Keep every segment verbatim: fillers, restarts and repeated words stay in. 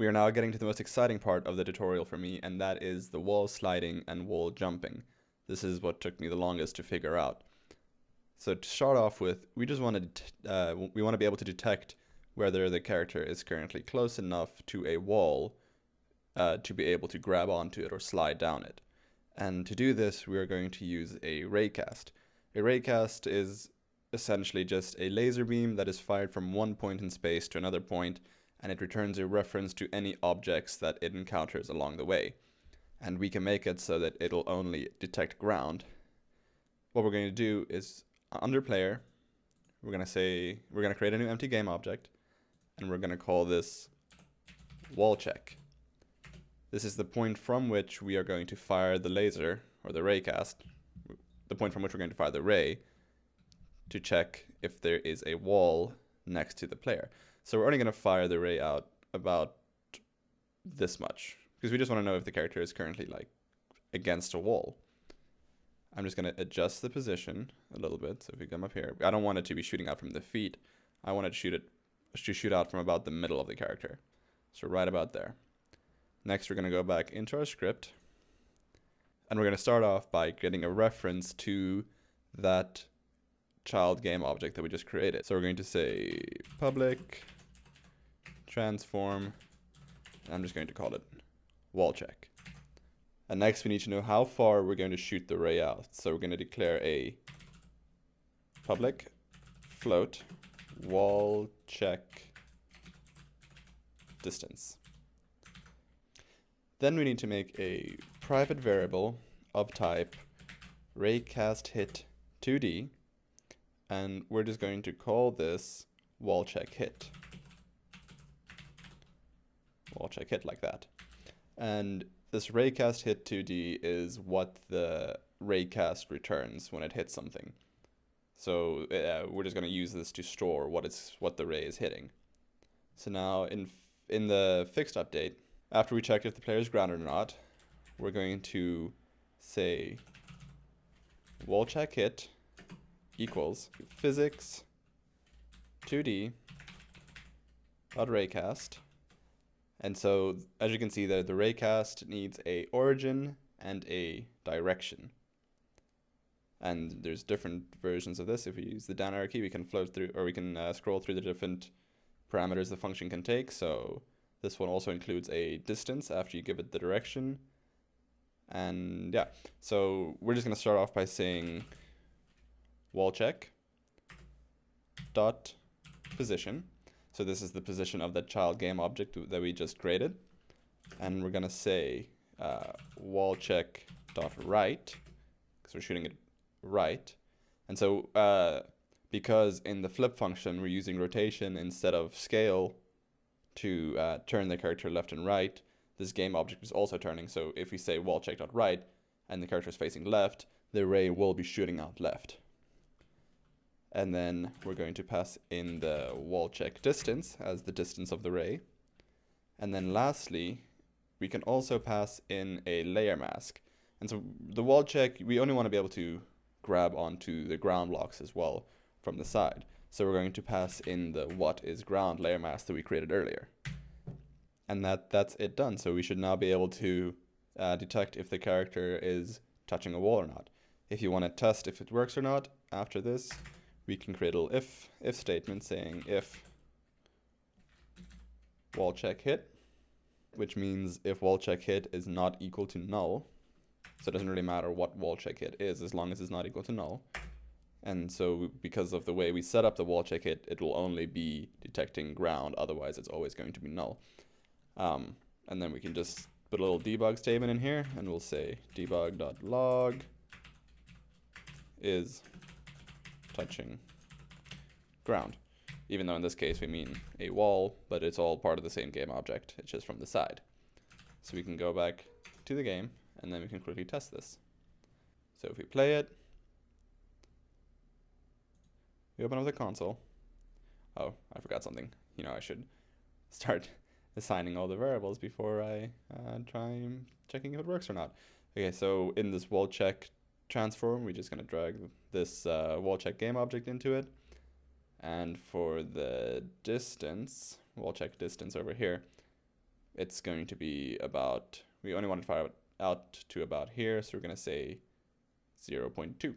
We are now getting to the most exciting part of the tutorial for me, and that is the wall sliding and wall jumping. This is what took me the longest to figure out. So to start off with, we just want to uh, we want to be able to detect whether the character is currently close enough to a wall uh, to be able to grab onto it or slide down it. And to do this, we are going to use a raycast. A raycast is essentially just a laser beam that is fired from one point in space to another point, and it returns a reference to any objects that it encounters along the way. And we can make it so that it'll only detect ground. What we're going to do is, under player, we're going to say, we're going to create a new empty game object, and we're going to call this wall check. This is the point from which we are going to fire the laser, or the raycast, the point from which we're going to fire the ray to check if there is a wall next to the player. So we're only going to fire the ray out about this much, because we just want to know if the character is currently like against a wall. I'm just going to adjust the position a little bit. So if we come up here, I don't want it to be shooting out from the feet. I want it to shoot it to shoot out from about the middle of the character. So right about there. Next, we're going to go back into our script, and we're going to start off by getting a reference to that child game object that we just created. So we're going to say public transform. I'm just going to call it wall check. And next, we need to know how far we're going to shoot the ray out. So we're going to declare a public float wall check distance. Then we need to make a private variable of type RaycastHit two D, and we're just going to call this wall check hit. Wall check hit like that. And this RaycastHit two D is what the raycast returns when it hits something. So uh, we're just going to use this to store what it's what the ray is hitting. So now in in the fixed update, after we check if the player is grounded or not, we're going to say wall check hit equals Physics two D dot raycast. And so as you can see there, the raycast needs a origin and a direction. And there's different versions of this. If we use the down arrow key, we can float through, or we can uh, scroll through the different parameters the function can take. So this one also includes a distance after you give it the direction. And yeah, so we're just going to start off by saying wall check dot position. So this is the position of that child game object that we just created. And we're going to say uh, wall check dot right, because we're shooting it right. And so uh, because in the flip function, we're using rotation instead of scale to uh, turn the character left and right, this game object is also turning. So if we say wall check dot right and the character is facing left, the ray will be shooting out left. And then we're going to pass in the wall check distance as the distance of the ray. And then lastly, we can also pass in a layer mask. And so the wall check, we only want to be able to grab onto the ground blocks as well from the side. So we're going to pass in the what is ground layer mask that we created earlier. And that, that's it done. So we should now be able to uh, detect if the character is touching a wall or not. If you want to test if it works or not, after this, we can create a little if, if statement saying if wall check hit, which means if wall check hit is not equal to null. So it doesn't really matter what wall check hit is as long as it's not equal to null. And so because of the way we set up the wall check hit, it will only be detecting ground, otherwise it's always going to be null. Um, and then we can just put a little debug statement in here, and we'll say debug.log is touching ground, even though in this case we mean a wall, but it's all part of the same game object, it's just from the side. So we can go back to the game, and then we can quickly test this. So if we play it, we open up the console. Oh, I forgot something. You know, I should start assigning all the variables before I uh, try checking if it works or not. Okay, so in this wall check transform, we're just going to drag this uh, wall check game object into it. And for the distance, wall check distance over here, it's going to be about, we only want to fire out to about here, so we're going to say zero point two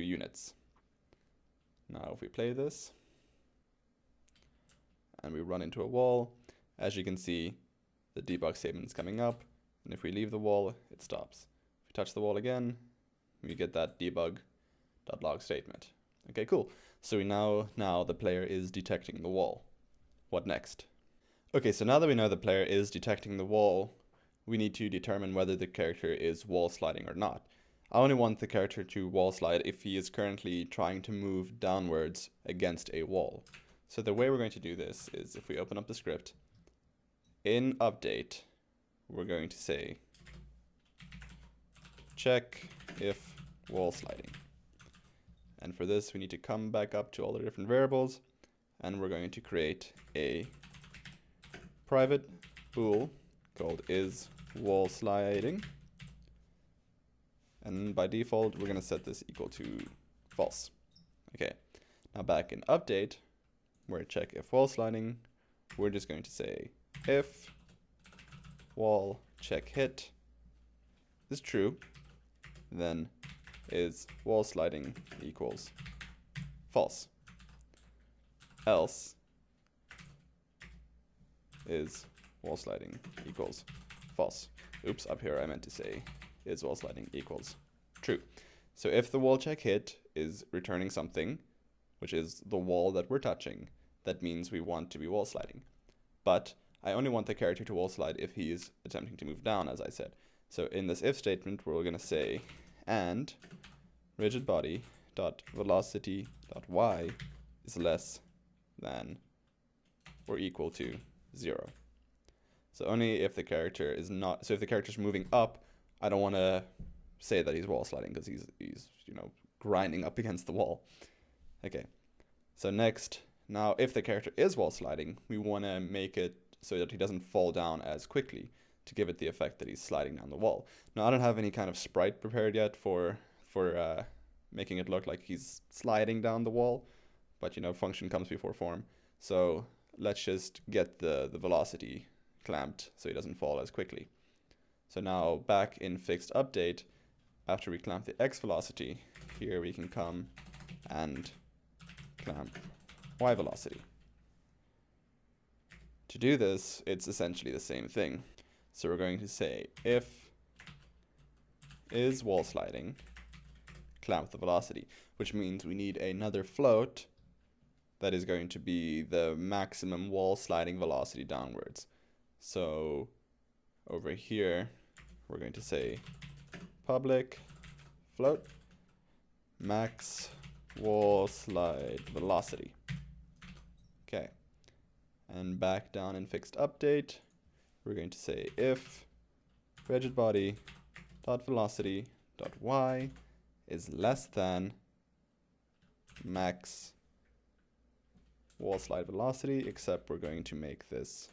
units. Now if we play this and we run into a wall, as you can see, the debug statement is coming up, and if we leave the wall, it stops. If we touch the wall again, we get that debug.log statement. Okay, cool. So we now, now the player is detecting the wall. What next? Okay, so now that we know the player is detecting the wall, we need to determine whether the character is wall sliding or not. I only want the character to wall slide if he is currently trying to move downwards against a wall. So the way we're going to do this is if we open up the script, in update, we're going to say check if wall sliding. And for this, we need to come back up to all the different variables, and we're going to create a private bool called is wall sliding. And by default, we're going to set this equal to false. Okay, now back in update, where check if wall sliding, we're just going to say if wall check hit is true, then is wall sliding equals false. Else is wall sliding equals false. Oops, up here I meant to say is wall sliding equals true. So if the wall check hit is returning something, which is the wall that we're touching, that means we want to be wall sliding. But I only want the character to wall slide if he is attempting to move down, as I said. So in this if statement, we're going to say and rigid body dot velocity dot y is less than or equal to zero. So only if the character is not, so if the character's moving up, I don't want to say that he's wall sliding because he's he's you know grinding up against the wall. Okay. So next, now if the character is wall sliding, we want to make it so that he doesn't fall down as quickly to give it the effect that he's sliding down the wall. Now I don't have any kind of sprite prepared yet for for uh, making it look like he's sliding down the wall, but you know function comes before form. So let's just get the the velocity clamped so he doesn't fall as quickly. So now back in fixed update, after we clamp the x velocity, here we can come and clamp y velocity. To do this, it's essentially the same thing. So we're going to say if is wall sliding, clamp the velocity, which means we need another float that is going to be the maximum wall sliding velocity downwards. So over here, we're going to say public float max wall slide velocity. Okay, and back down in fixed update, we're going to say if rigid body dot velocity dot y is less than max wall slide velocity, except we're going to make this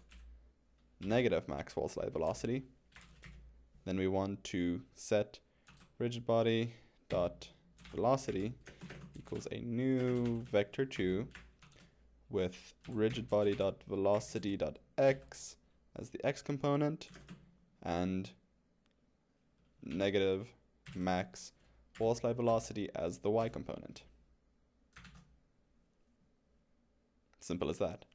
negative max wall slide velocity. Then we want to set rigid body dot velocity equals a new vector two with rigid body dot velocity dot x as the x component, and negative max wall slide velocity as the y component. Simple as that.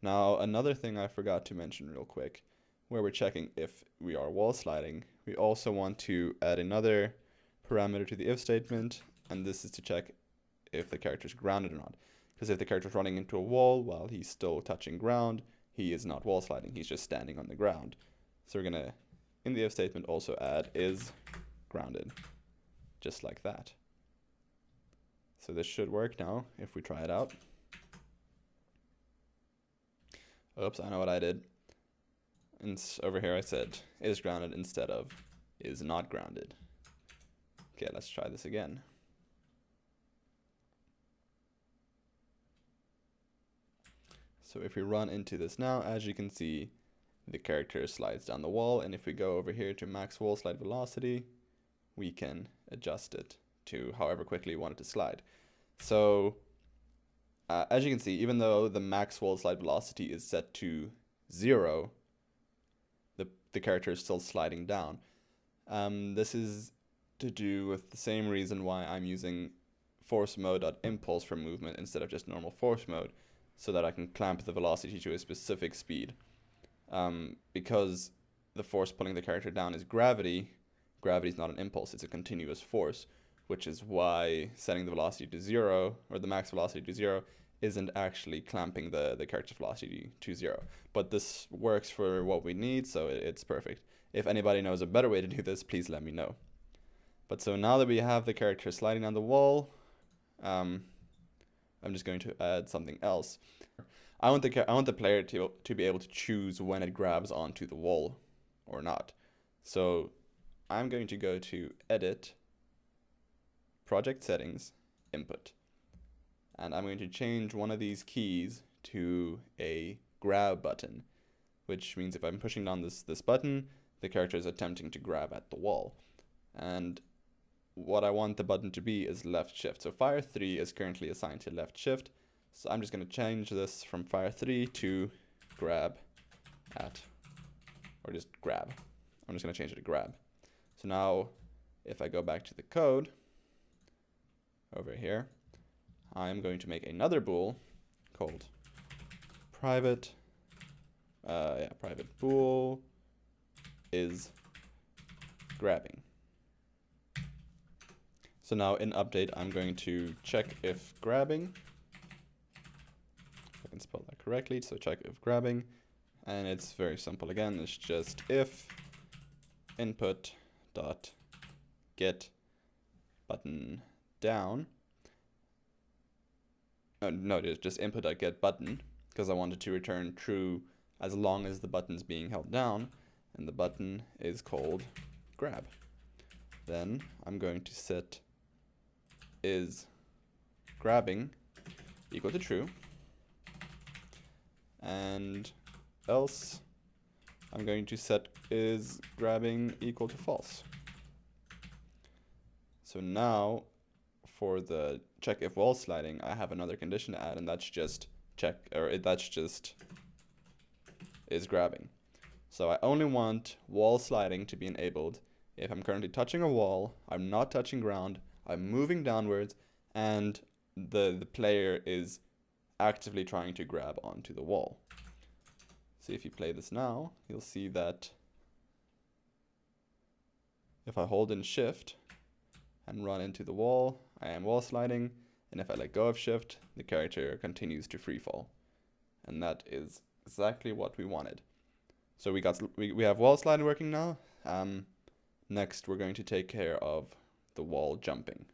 Now another thing I forgot to mention real quick, where we're checking if we are wall sliding, we also want to add another parameter to the if statement, and this is to check if the character is grounded or not. Because if the character is running into a wall while he's still touching ground, he is not wall sliding, he's just standing on the ground. So we're gonna, in the if statement, also add is grounded, just like that. So this should work now if we try it out. Oops, I know what I did. And over here I said is grounded instead of is not grounded. Okay, let's try this again. So if we run into this now, as you can see, the character slides down the wall, and if we go over here to max wall slide velocity, we can adjust it to however quickly you want it to slide. So uh, as you can see, even though the max wall slide velocity is set to zero, the, the character is still sliding down. Um, this is to do with the same reason why I'm using force mode.impulse for movement instead of just normal force mode, so that I can clamp the velocity to a specific speed. Um, because the force pulling the character down is gravity, gravity is not an impulse, it's a continuous force, which is why setting the velocity to zero, or the max velocity to zero, isn't actually clamping the, the character's velocity to zero. But this works for what we need, so it, it's perfect. If anybody knows a better way to do this, please let me know. But so now that we have the character sliding down the wall, um, I'm just going to add something else. I want the, I want the player to, to be able to choose when it grabs onto the wall or not. So I'm going to go to Edit, Project Settings, Input. And I'm going to change one of these keys to a grab button, which means if I'm pushing down this, this button, the character is attempting to grab at the wall. And what I want the button to be is left shift. So fire three is currently assigned to left shift. So I'm just going to change this from fire three to grab at, or just grab. I'm just going to change it to grab. So now if I go back to the code over here, I'm going to make another bool called private, uh, yeah, private bool is grabbing. So now in update, I'm going to check if grabbing, if I can spell that correctly, so check if grabbing, and it's very simple again, it's just if input dot get button down. No, no, just input.getButton, because I wanted to return true as long as the button's being held down, and the button is called grab. Then I'm going to set is grabbing equal to true, and else I'm going to set is grabbing equal to false. So now for the check if wall sliding, I have another condition to add, and that's just check, or that's just is grabbing. So I only want wall sliding to be enabled if I'm currently touching a wall, I'm not touching ground, I'm moving downwards, and the, the player is actively trying to grab onto the wall. So if you play this now, you'll see that if I hold in shift and run into the wall, I am wall sliding, and if I let go of shift, the character continues to freefall. And that is exactly what we wanted. So we got we, we have wall sliding working now. Um, next, we're going to take care of the wall jumping.